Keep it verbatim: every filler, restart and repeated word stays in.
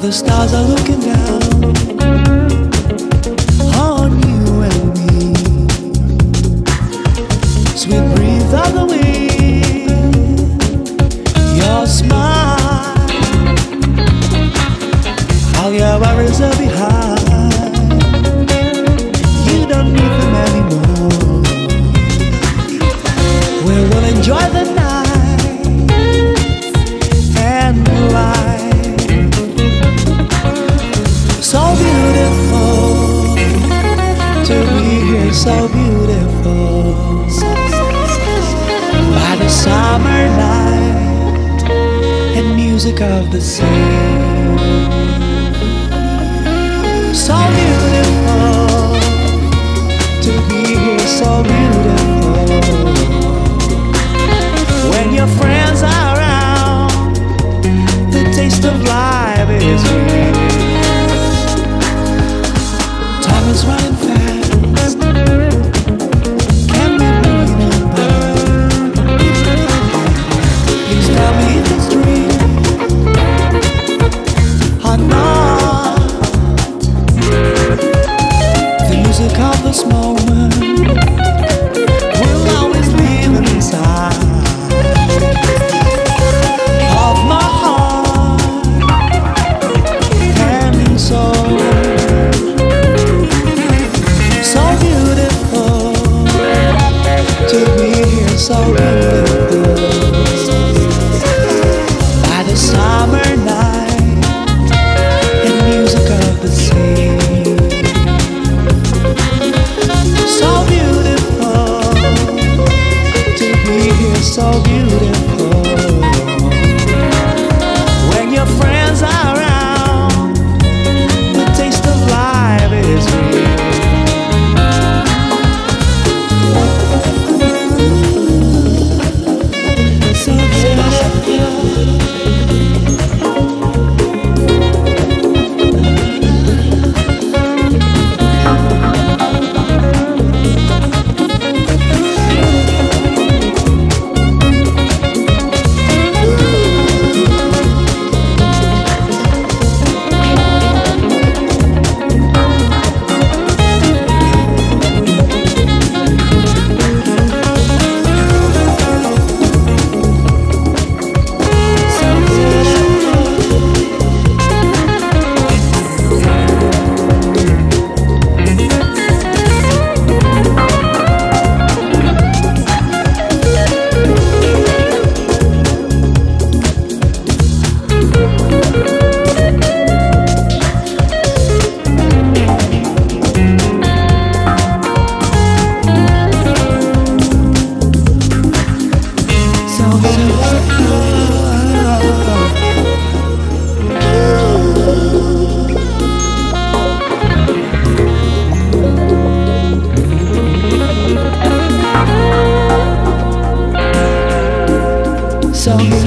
The stars are looking down on you and me. Sweet breathe of the wind, your smile. All your worries are behind. You don't need them anymore. We will enjoy the night and the light. So beautiful to be here, so beautiful. By the summer light and music of the sea. So beautiful to be here, so beautiful. When your friends are around, the taste of life is real. It's running fast. Can we bring it back? Please tell me if it's dream or not. The music of this moment will always live inside of my heart and soul. So beautiful by the summer night and music of the sea. So beautiful to be here, so beautiful. When your friends are around, the taste of life is real. So